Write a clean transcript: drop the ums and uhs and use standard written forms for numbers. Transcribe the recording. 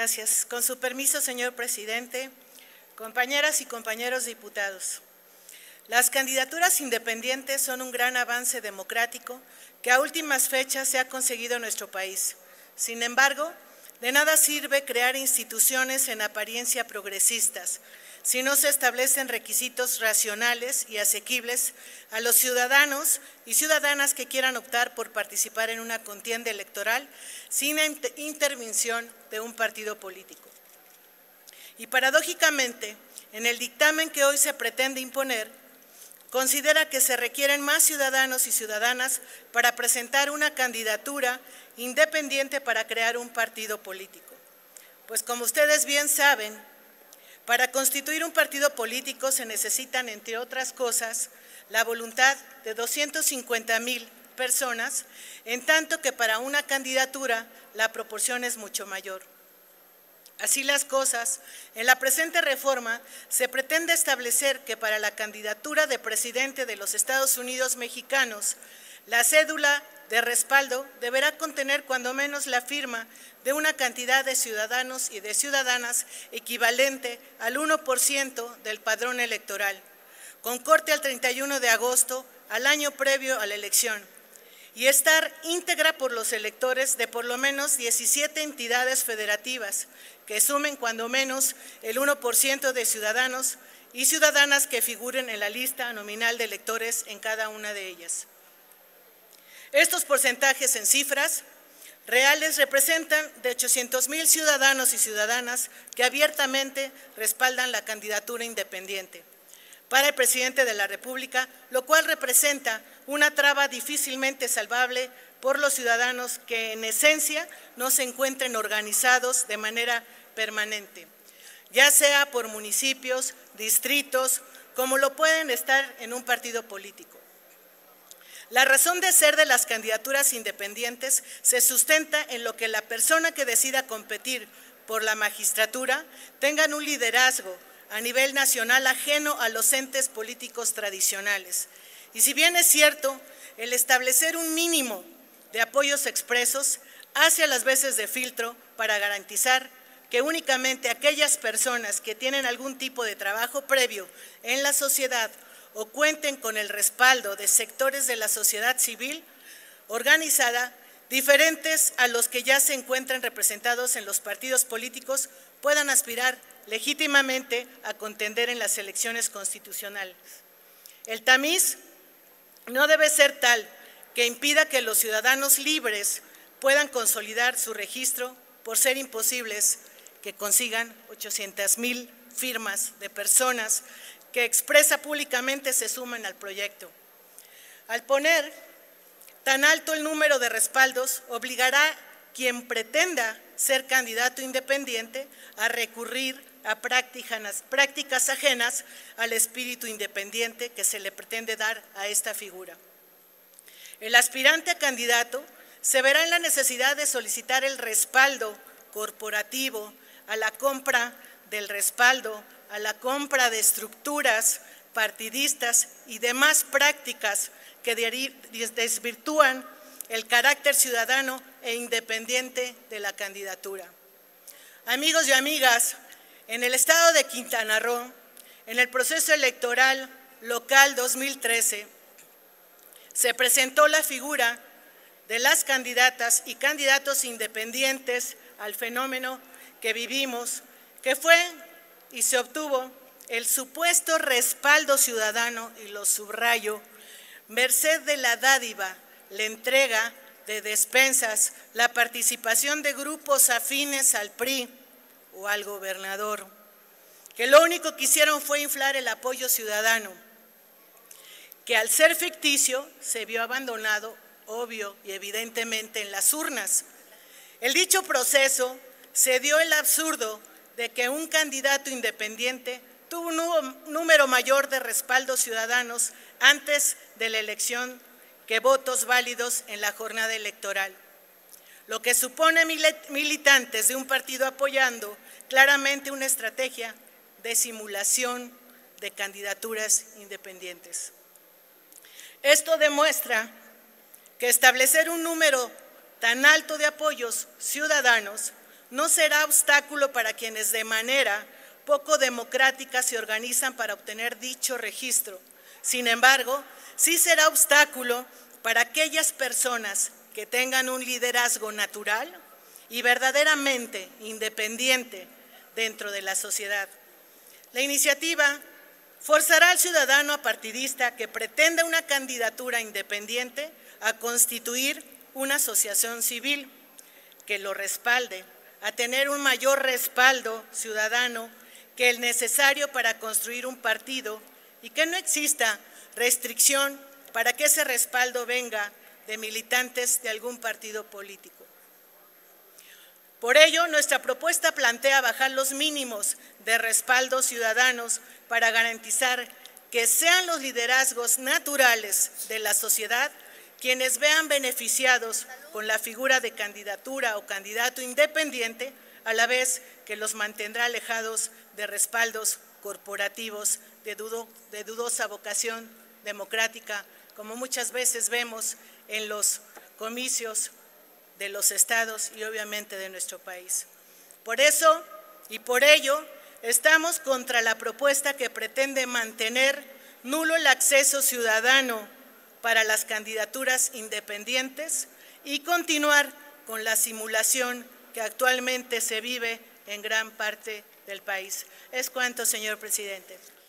Gracias. Con su permiso, señor presidente, compañeras y compañeros diputados. Las candidaturas independientes son un gran avance democrático que a últimas fechas se ha conseguido en nuestro país. Sin embargo, de nada sirve crear instituciones en apariencia progresistas si no se establecen requisitos racionales y asequibles a los ciudadanos y ciudadanas que quieran optar por participar en una contienda electoral sin intervención de un partido político. Y paradójicamente, en el dictamen que hoy se pretende imponer, considera que se requieren más ciudadanos y ciudadanas para presentar una candidatura independiente para crear un partido político. Pues como ustedes bien saben, para constituir un partido político se necesitan, entre otras cosas, la voluntad de 250,000 personas, en tanto que para una candidatura la proporción es mucho mayor. Así las cosas, en la presente reforma se pretende establecer que para la candidatura de presidente de los Estados Unidos mexicanos, la cédula de respaldo deberá contener cuando menos la firma de una cantidad de ciudadanos y de ciudadanas equivalente al 1% del padrón electoral, con corte al 31 de agosto al año previo a la elección, y estar íntegra por los electores de por lo menos 17 entidades federativas, que sumen cuando menos el 1% de ciudadanos y ciudadanas que figuren en la lista nominal de electores en cada una de ellas. Estos porcentajes en cifras reales representan de 800,000 ciudadanos y ciudadanas que abiertamente respaldan la candidatura independiente para el presidente de la República, lo cual representa una traba difícilmente salvable por los ciudadanos que en esencia no se encuentren organizados de manera permanente, ya sea por municipios, distritos, como lo pueden estar en un partido político. La razón de ser de las candidaturas independientes se sustenta en lo que la persona que decida competir por la magistratura tenga un liderazgo a nivel nacional ajeno a los entes políticos tradicionales. Y si bien es cierto, el establecer un mínimo de apoyos expresos hace las veces de filtro para garantizar que únicamente aquellas personas que tienen algún tipo de trabajo previo en la sociedad o cuenten con el respaldo de sectores de la sociedad civil organizada, diferentes a los que ya se encuentran representados en los partidos políticos, puedan aspirar legítimamente a contender en las elecciones constitucionales. El tamiz no debe ser tal que impida que los ciudadanos libres puedan consolidar su registro, por ser imposibles que consigan 800,000 firmas de personas que expresa públicamente se suman al proyecto. Al poner tan alto el número de respaldos, obligará a quien pretenda ser candidato independiente a recurrir a prácticas ajenas al espíritu independiente que se le pretende dar a esta figura. El aspirante a candidato se verá en la necesidad de solicitar el respaldo corporativo a la compra del respaldo, a la compra de estructuras partidistas y demás prácticas que desvirtúan el carácter ciudadano e independiente de la candidatura. Amigos y amigas, en el estado de Quintana Roo, en el proceso electoral local 2013, se presentó la figura de las candidatas y candidatos independientes al fenómeno que vivimos, que fue y se obtuvo el supuesto respaldo ciudadano, y lo subrayo, merced de la dádiva, la entrega de despensas, la participación de grupos afines al PRI o al gobernador, que lo único que hicieron fue inflar el apoyo ciudadano, que al ser ficticio se vio abandonado, obvio y evidentemente, en las urnas. El dicho proceso se dio el absurdo de que un candidato independiente tuvo un número mayor de respaldos ciudadanos antes de la elección que votos válidos en la jornada electoral, lo que supone militantes de un partido apoyando claramente una estrategia de simulación de candidaturas independientes. Esto demuestra que establecer un número tan alto de apoyos ciudadanos no será obstáculo para quienes de manera poco democrática se organizan para obtener dicho registro. Sin embargo, sí será obstáculo para aquellas personas que tengan un liderazgo natural y verdaderamente independiente dentro de la sociedad. La iniciativa forzará al ciudadano apartidista que pretenda una candidatura independiente a constituir una asociación civil que lo respalde, a tener un mayor respaldo ciudadano que el necesario para construir un partido y que no exista restricción para que ese respaldo venga de militantes de algún partido político. Por ello, nuestra propuesta plantea bajar los mínimos de respaldo ciudadanos para garantizar que sean los liderazgos naturales de la sociedad quienes vean beneficiados con la figura de candidatura o candidato independiente, a la vez que los mantendrá alejados de respaldos corporativos de dudosa vocación democrática, como muchas veces vemos en los comicios de los estados y obviamente de nuestro país. Por eso y por ello estamos contra la propuesta que pretende mantener nulo el acceso ciudadano para las candidaturas independientes y continuar con la simulación que actualmente se vive en gran parte del país. Es cuanto, señor presidente.